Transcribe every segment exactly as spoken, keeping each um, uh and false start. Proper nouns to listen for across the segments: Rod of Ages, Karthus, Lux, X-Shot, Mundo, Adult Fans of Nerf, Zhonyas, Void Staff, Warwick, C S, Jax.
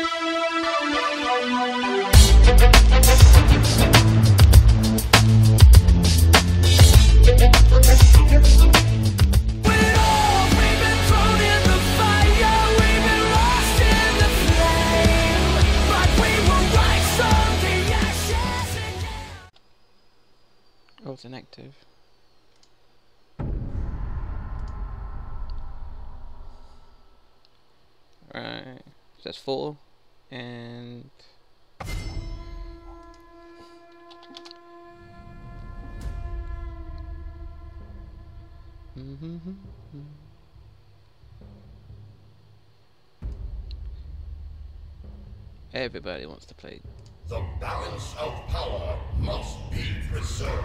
Oh, it's inactive. Right, so that's four, and mm-hmm. Everybody wants to play. The balance of power must be preserved.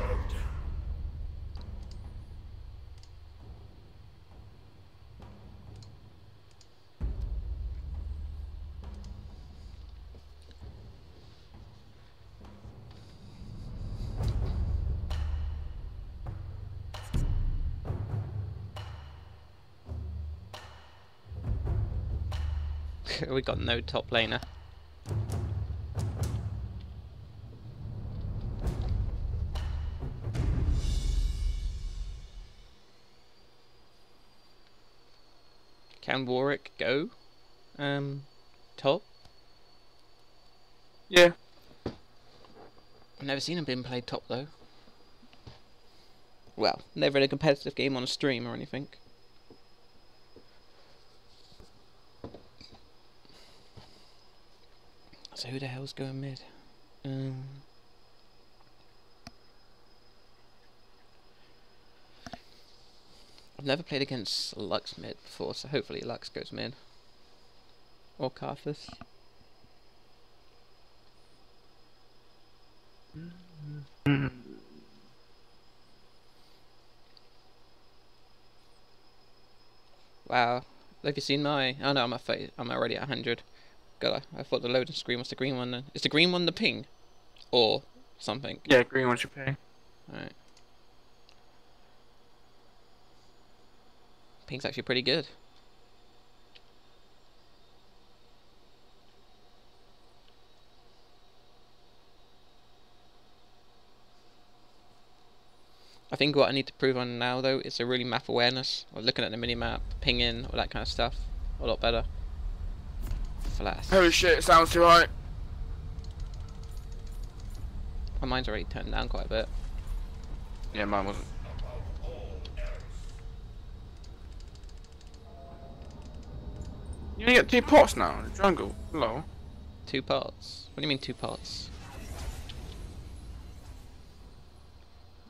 We got no top laner. Can Warwick go um top? Yeah. I've never seen him being played top though. Well, never in a competitive game on a stream or anything. So who the hell's going mid? Um, I've never played against Lux mid before, so hopefully Lux goes mid. Or Karthus. Wow. Have you seen my... Oh no, I'm, a I'm already at one hundred. God, I thought the loading screen was the green one then. Is the green one the ping? Or something? Yeah, green one's your ping. Alright. Ping's actually pretty good. I think what I need to prove on now though is a really map awareness, or looking at the minimap, pinging, all that kind of stuff. A lot better. Flash. Holy shit, it sounds too high. My mine's already turned down quite a bit. Yeah, mine wasn't. You only get two pots now in the jungle. Hello. Two pots? What do you mean two pots?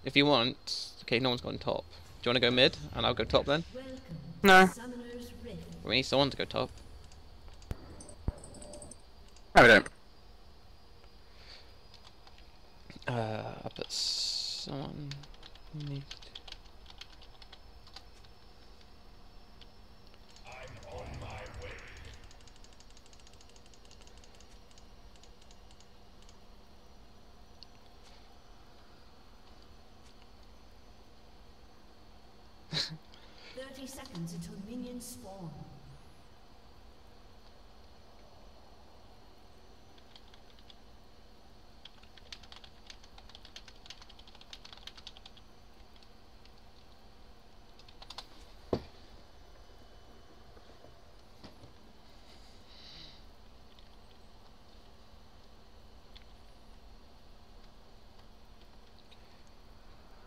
If you want... Okay, no one's gone top. Do you want to go mid? And I'll go top then? No. We need someone to go top. No, we don't. Uh, I put someone need. I'm on my way. Thirty seconds until minions spawn.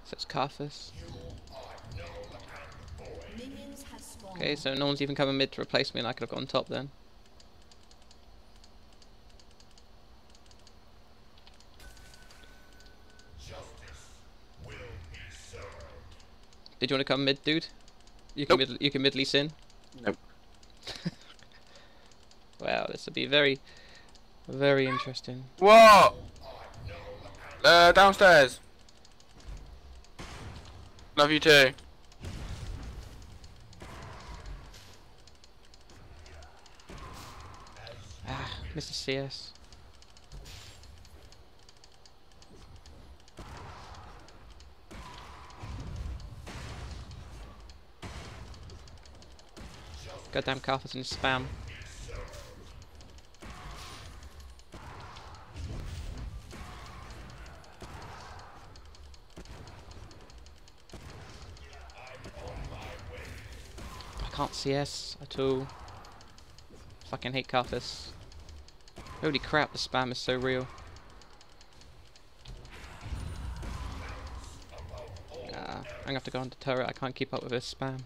So it's Karthus. Okay, so no one's even coming mid to replace me and I could have gone top then. Justice will be served. Did you want to come mid, dude? You can nope. mid you can mid lease in? Nope. Wow, this will be very very interesting. Whoa! Uh downstairs. Love you too. Ah, Mister C S. Goddamn Karthus and his spam. can't C S at all. Fucking hate Karthus. Holy crap, the spam is so real. Nah, I'm gonna have to go on the turret, I can't keep up with this spam.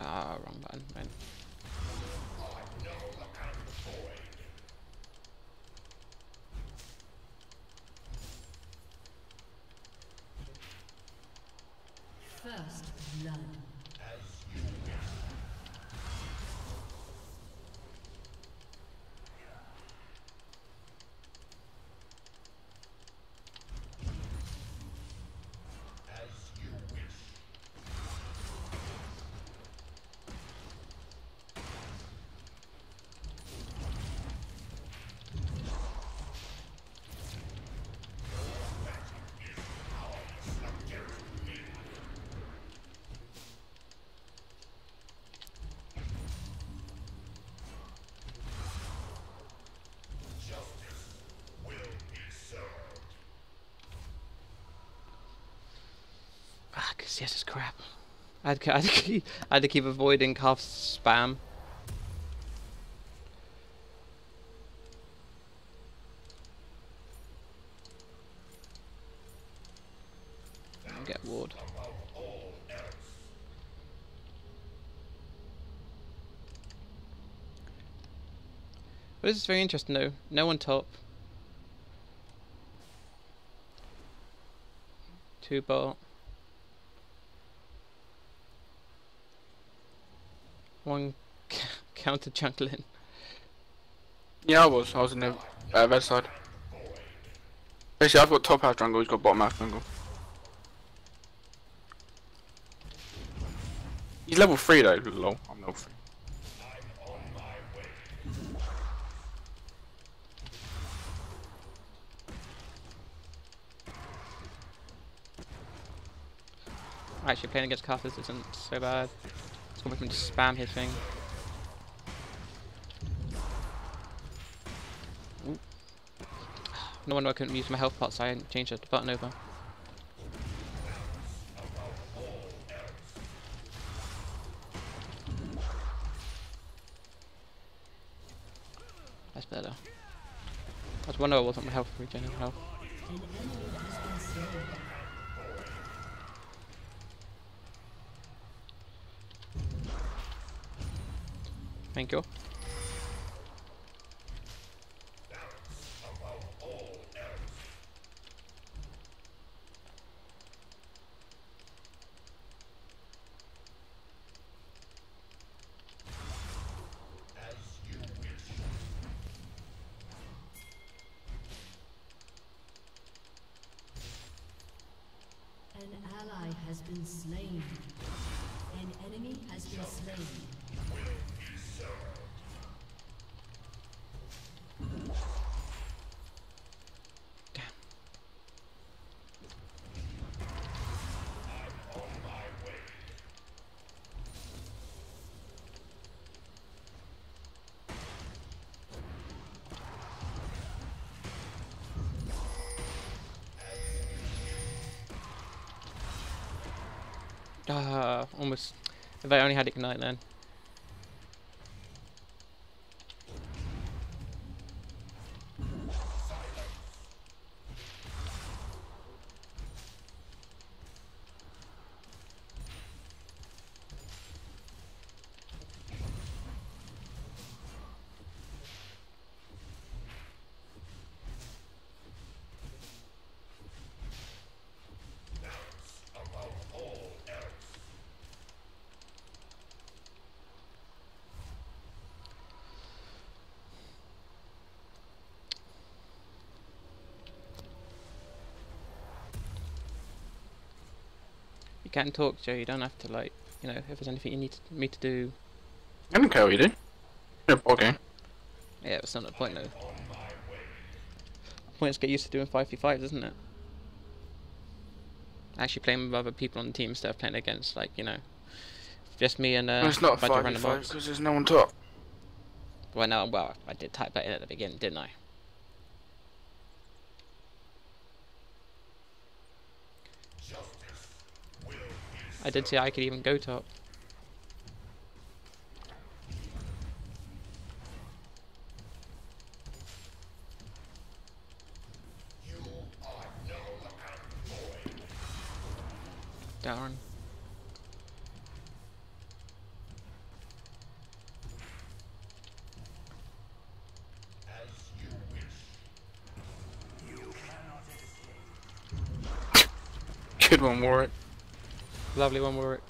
Ah, wrong button, man. First blood. Yes, it's crap. I had, to, I, had to keep, I had to keep avoiding Karthus spam. I'll get ward. But this is very interesting though. No one top. Two bot. One counter jungling. Yeah, I was. I was in the uh, red side. Basically, I've got top half jungle, he's got bottom half jungle. He's level three though, lol. I'm level three. I'm on my way. Actually, playing against Karthus isn't so bad. So we can just spam his thing. Ooh. No wonder I couldn't use my health pot, so I changed the button over. That's better. I was wondering I wasn't my health regening health. Thank you. An ally has been slain. An enemy has been slain. Damn. I'm on my way. Ah, almost. If I only had ignite then. You can talk, Joe, you don't have to, like, you know, if there's anything you need to, me to do. I don't care what you do. No, okay. Yeah, that's not the point, though. The point is to get used to doing five v fives, isn't it? Actually playing with other people on the team instead of playing against, like, you know, just me and uh, no, it's not a bunch of random mobs. Because there's no one top. Well, no, well, I did type that in at the beginning, didn't I? I didn't see I could even go top. Darn. Good one, Warwick. Lovely one, Warwick.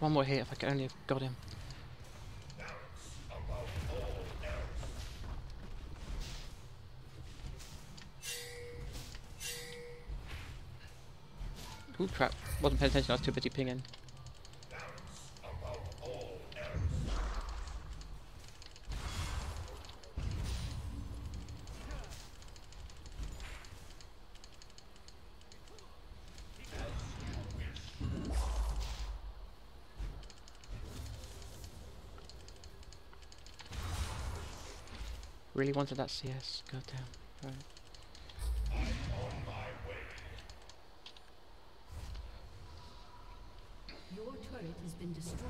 One more hit, if I could only have got him. Ooh, crap. Wasn't paying attention, I was too busy pinging. Really wanted that C S, goddamn. Right. I'm on my way. Your turret has been destroyed.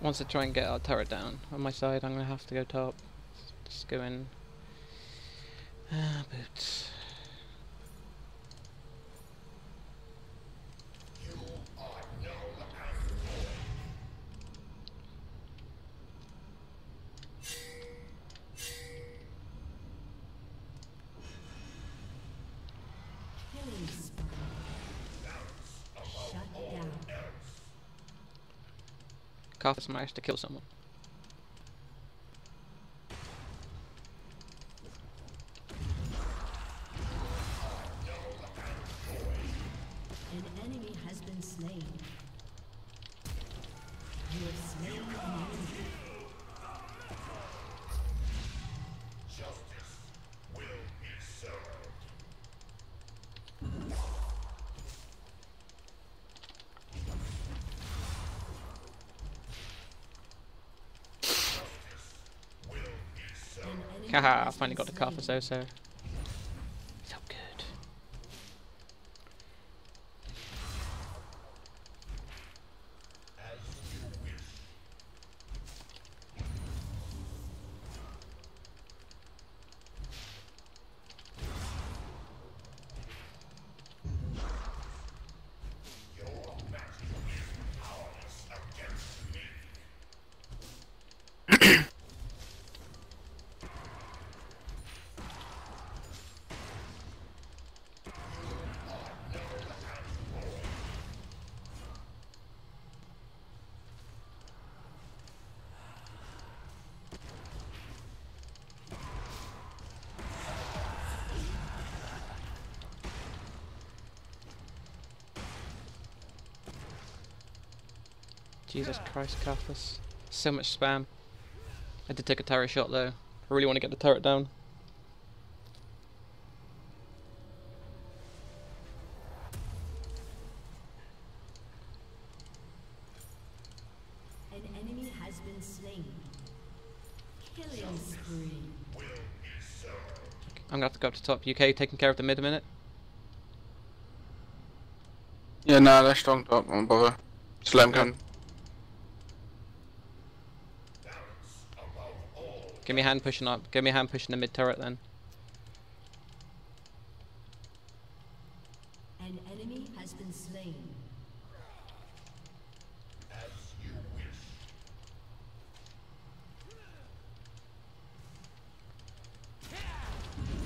Wants to try and get our turret down. On my side, I'm gonna have to go top. Just go in. Ah, boots. Karthus managed to kill someone. An enemy has been slain. You have slain an enemy. Justice will be served. Haha, I finally got the Karthus though, so felt good. Jesus Christ, Karthus. So much spam. I did take a turret shot though. I really want to get the turret down. An enemy has been slain. Killing spree. I'm going to have to go up to top. U K taking care of the mid a minute. Yeah, nah, they're strong top. I won't bother. Just let them come. Give me a hand pushing up. Give me a hand pushing the mid turret then. An enemy has been slain. As you wish. I'm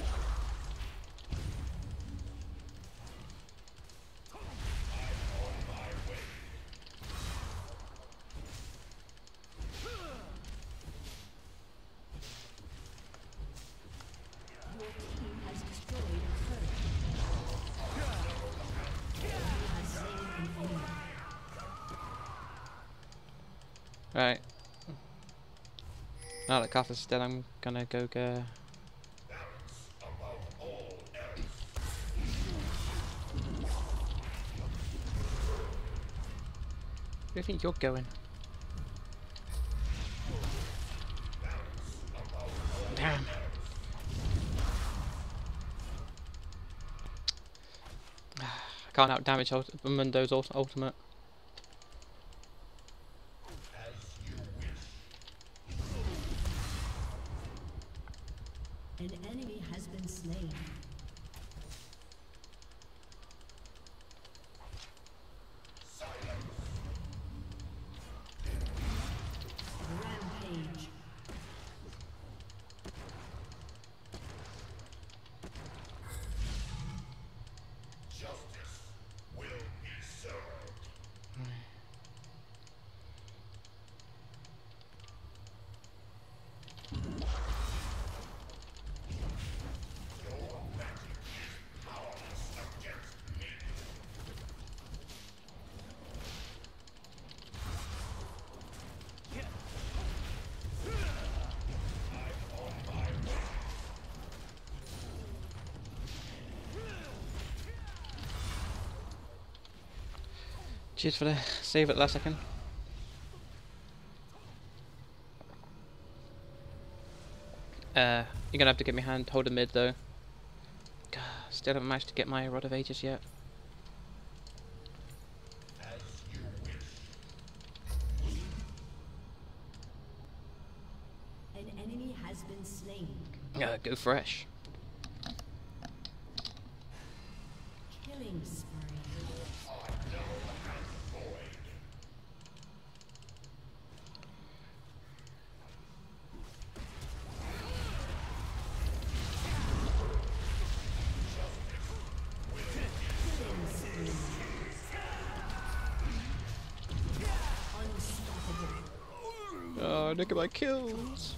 on my way. Right. Now that Karthus is dead, I'm gonna go go. Where do you think you're going? Damn. I can't out damage Mundo's ultimate. An enemy has been slain. Cheers for the save at last second. Uh, you're gonna have to get me hand hold a mid though. God, still haven't managed to get my Rod of Ages yet. An enemy has been slain. Uh, go fresh. Killing spree. Oh, look at my kills!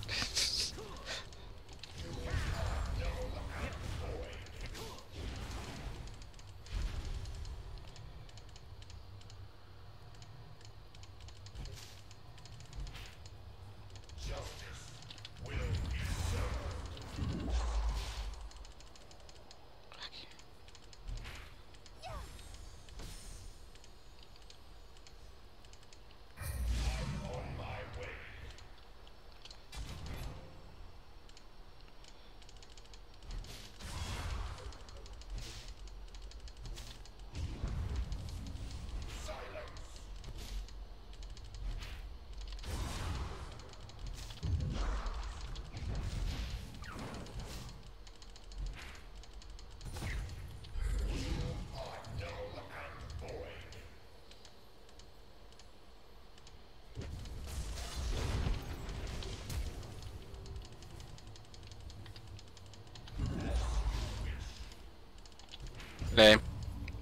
Lame.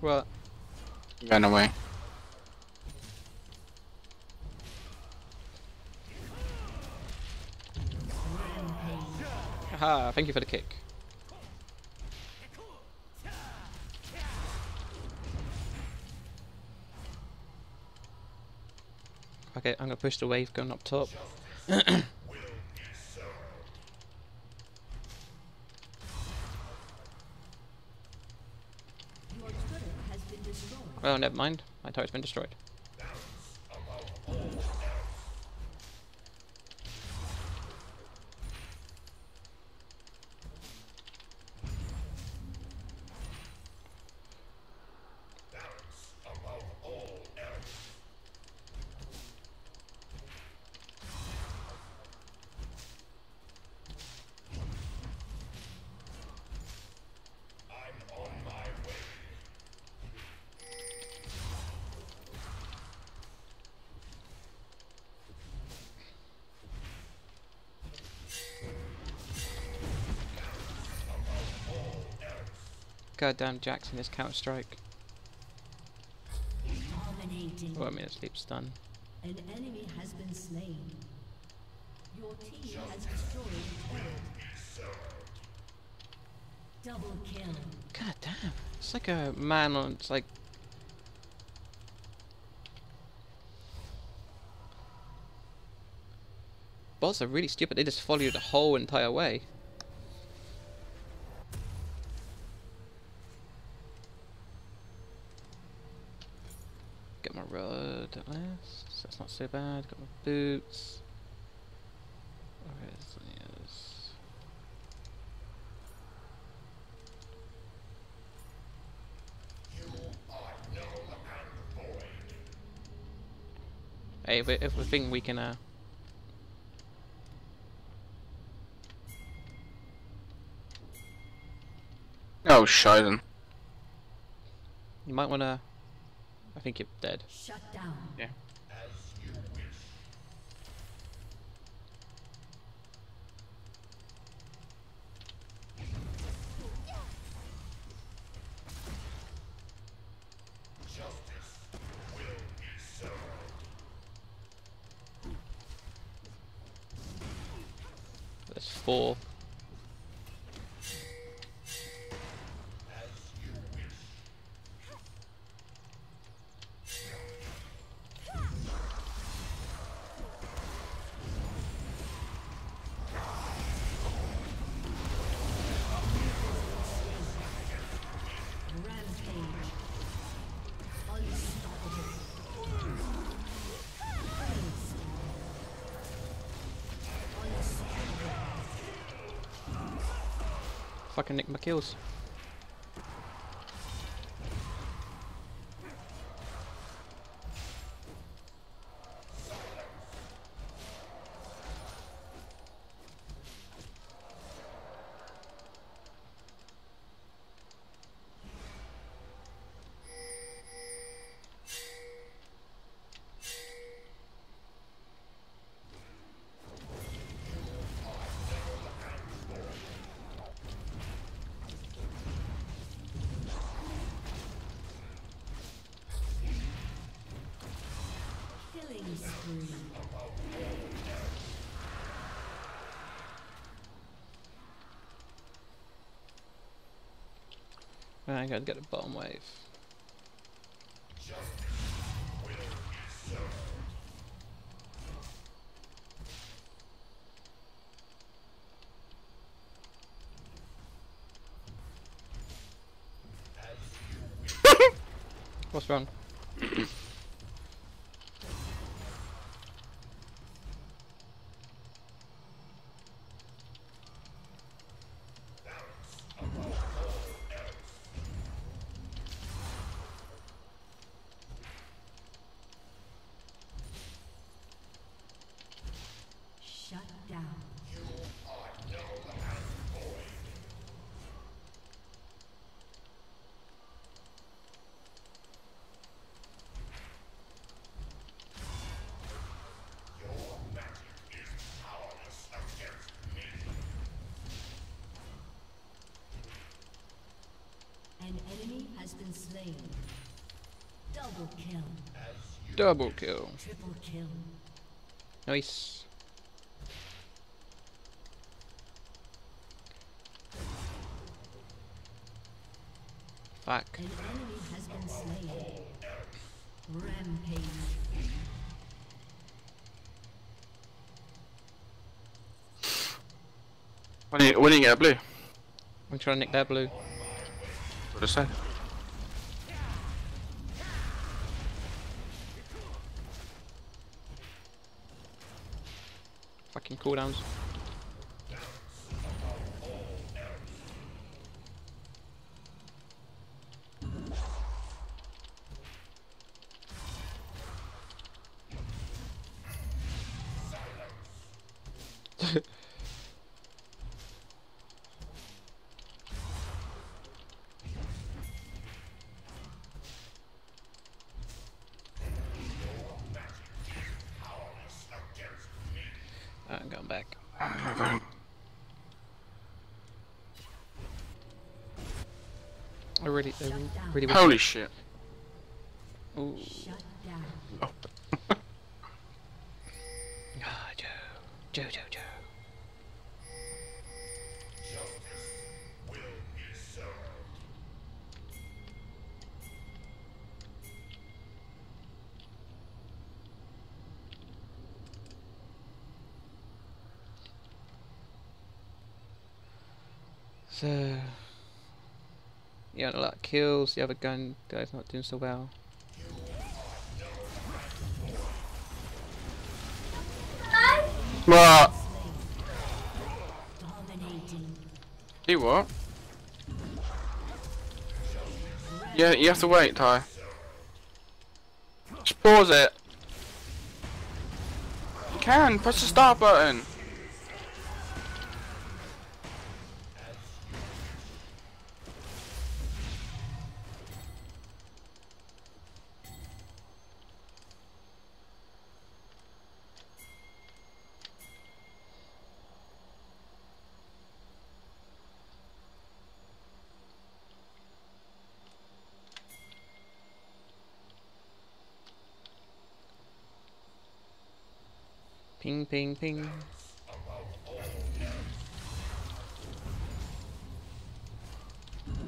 What? Run away. Aha, thank you for the kick. Okay, I'm gonna push the wave going up top. Well, never mind. My turret's been destroyed. Goddamn Jax in his counter strike. Oh, I mean, it's sleep stun. An enemy has been slain. Your team has destroyed world. Double kill. God damn. It's like a man on. It's like. bots are really stupid. They just follow you the whole entire way. Got my rod at last, so that's not so bad. Got my boots. Where is Zhonyas? You are null and void. Hey, if we, if we think we can uh oh, Shiden. You might wanna, I think you're dead. Shut down. Yeah. As you wish. Justice will be served. That's four. Fucking nick my kills. I gotta get a bomb wave. What's wrong? Has been slain. Double kill. Double kill. Triple kill. Nice. Fuck. An enemy has been slain. Rampage. When you, when you get a blue? I'm trying to nick that blue. What did I say? Fucking cooldowns. Really, really, really holy weird. Shit. Ooh. Shut down. Oh. Ah, Joe. Joe, Joe, Joe. Justice will be served. So yeah, a lot of kills. The other gun guy's not doing so well. What? Do what? Yeah, you have to wait, Ty. Just pause it. You can press the start button. Ping, ping, ping.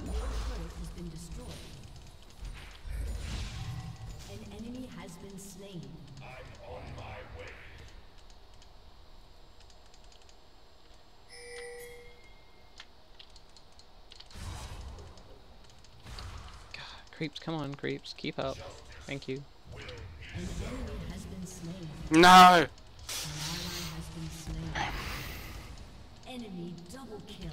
God, creeps, come on, creeps, keep up. Thank you. No! Enemy double kill.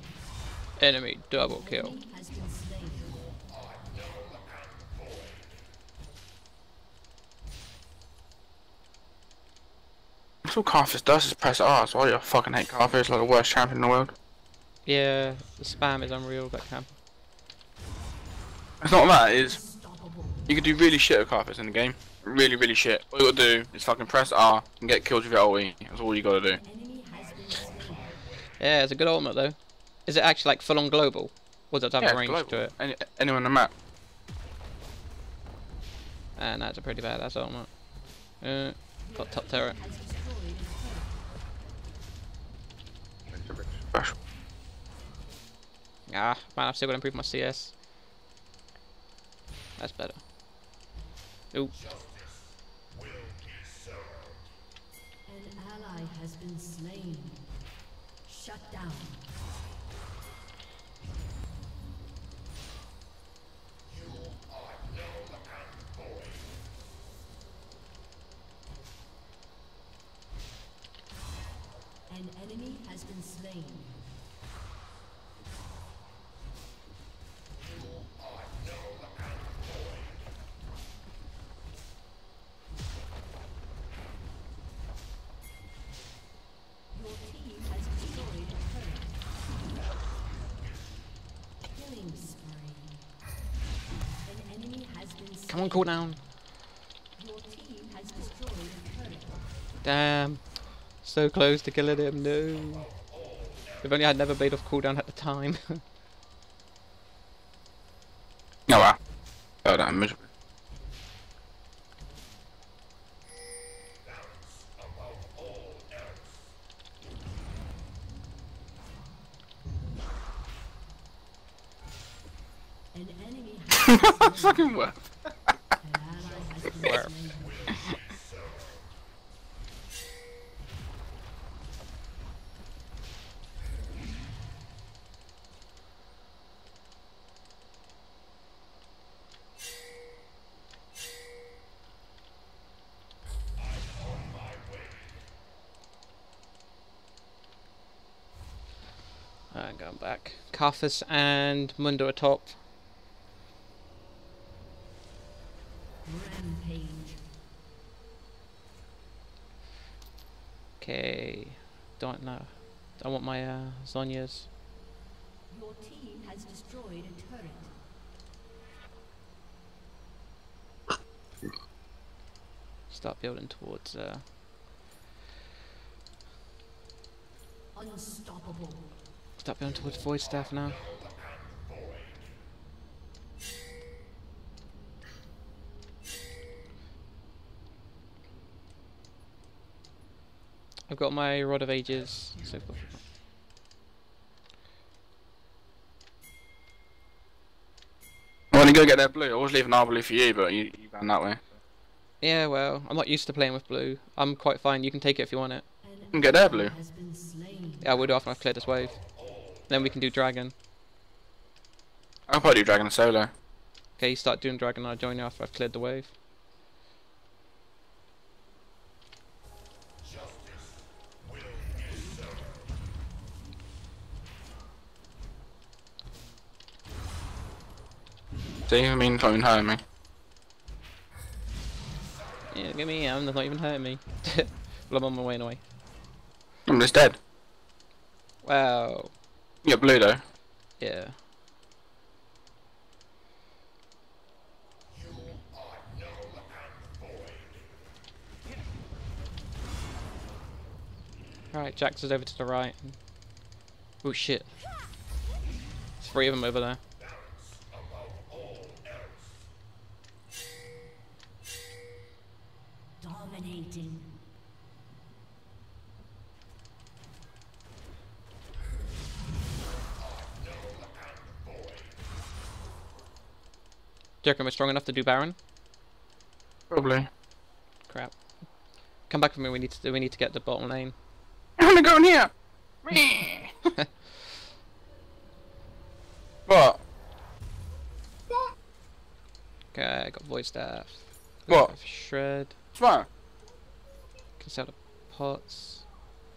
Enemy double kill. Enemy has been slain. That's all Karthus does is press R, so I fucking hate Karthus, like the worst champion in the world. Yeah, the spam is unreal, that camp. It's not that, it's... You can do really shit with Karthus in the game. Really, really shit. All you gotta do is fucking press R and get killed with your ult. That's all you gotta do. Yeah, it's a good ultimate though. Is it actually like full on global? Or does it have yeah, a range global. to it? Any, anyone on the map. And that's a pretty badass ultimate. Uh, got top turret. Ah, man, I've still got to improve my C S. That's better. Ooh. An ally has been slain. Shut down. You are no account boy. An enemy has been slain. Come on, cool down. Your team has destroyed a turret. Damn. So close to killing him, no. If only I'd never made off cooldown at the time. No, ah. Oh, that miserable. An enemy has fucking work. Where? I'm going back. Karthus and Mundo are top. Okay, don't know. I want my uh, Zhonyas. Your team has destroyed a turret. Start building towards. Uh... Unstoppable. Start building towards Void Staff now. I've got my Rod of Ages and so forth. I want to go get that blue. I was leaving our blue for you, but you, you ran that way. Yeah, well, I'm not used to playing with blue. I'm quite fine. You can take it if you want it. You can get their blue. Yeah, I would after I've cleared this wave. Then we can do dragon. I'll probably do Dragon solo. Okay, you start doing Dragon, I'll join you after I've cleared the wave. See, I mean, don't even hurt me. Yeah, look at me, I'm not even hurting me. Well, I'm on my way and away. I'm just dead. Wow. You're blue though. Yeah. You are null and void. Right, Jax is over to the right. Oh shit. There's three of them over there. Do you reckon we're strong enough to do Baron? Probably. Crap. Come back for me. We need to. We need to get the bottom lane. I'm gonna go in here. What? What? Okay, I got Void Staff. What? Shred. What? Can sell the pots.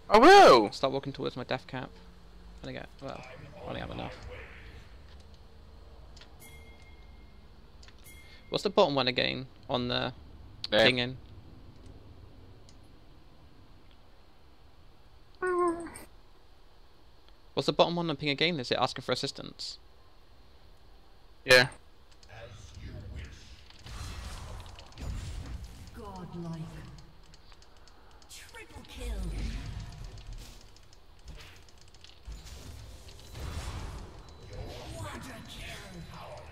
I will. Start walking towards my death cap. I think I. Well, I only have enough. What's the bottom one again on the yeah. thing in? What's the bottom one on ping again? Is it asking for assistance? Yeah. As you wish. Godlike. Triple kill.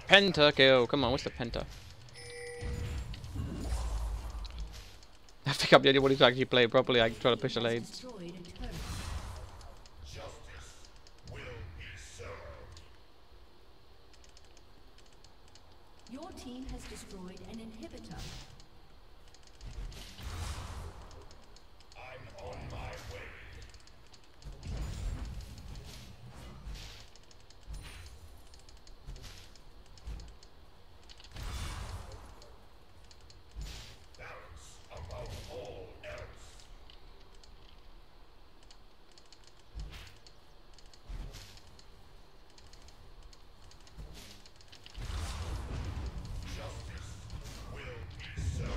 Penta kill. Come on, what's the penta? I think I'm the only one who's actually played properly. I can try to push the lanes. Your team has destroyed an inhibitor. I'm on my way. Balance above all else. Justice will be served.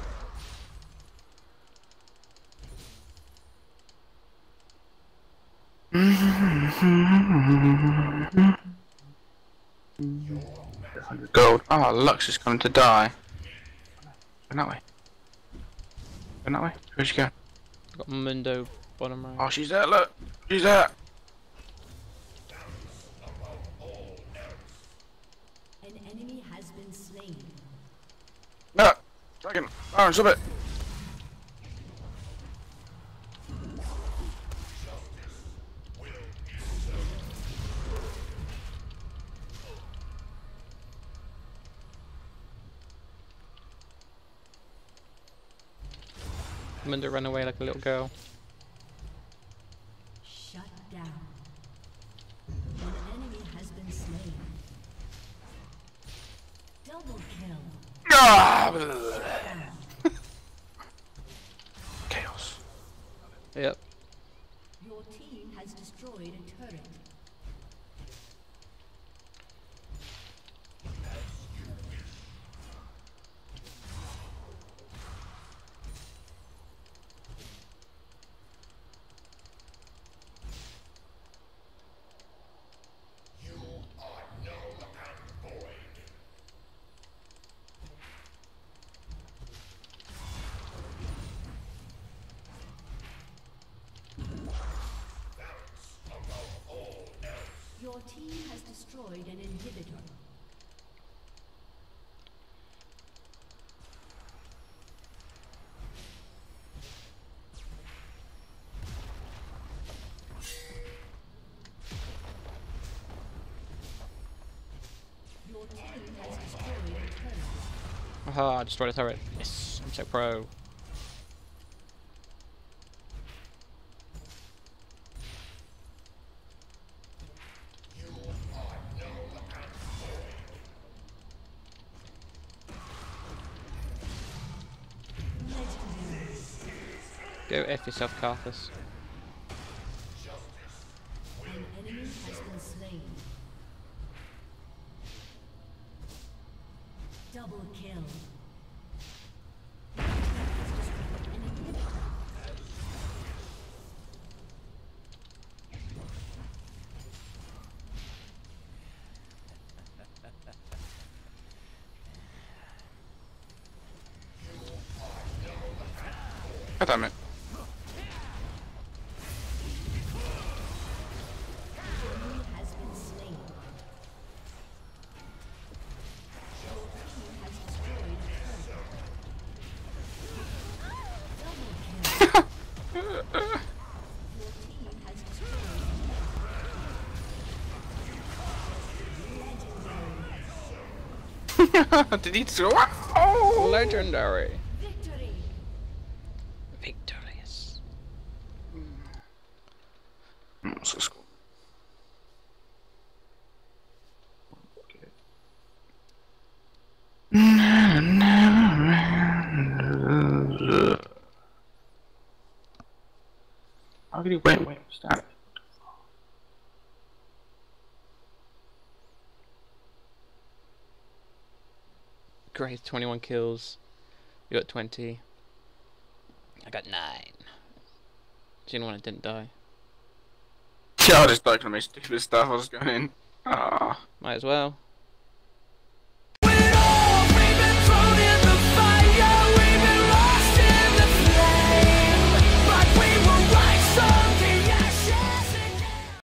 Gold. Ah, oh, Lux is going to die. Go that way. Go that way. Where'd she go? I've got Mundo bottom right. Oh, she's there. Look, she's there. An enemy has been slain. No, dragon. Oh, stop it. Mundo ran away like a little girl. Shut down. An enemy has been slain. Double kill. Ah! Chaos. Yep. Your team has destroyed a turret. Your team has destroyed an inhibitor. Your team has destroyed a turret. Aha, I destroyed a turret. Yes, I'm so pro. Go F yourself, Karthus. Double kill. God damn it. Did he throw it? Oh, legendary. Victory. Victorious. Mm. Mm, so cool. Okay. No, no. How could he wait? Wait, stop. Great, twenty-one kills. You got twenty. I got nine. Do you know when I didn't die? Yeah, I just died from my stupid stuff. I was going in. Ah, might as well.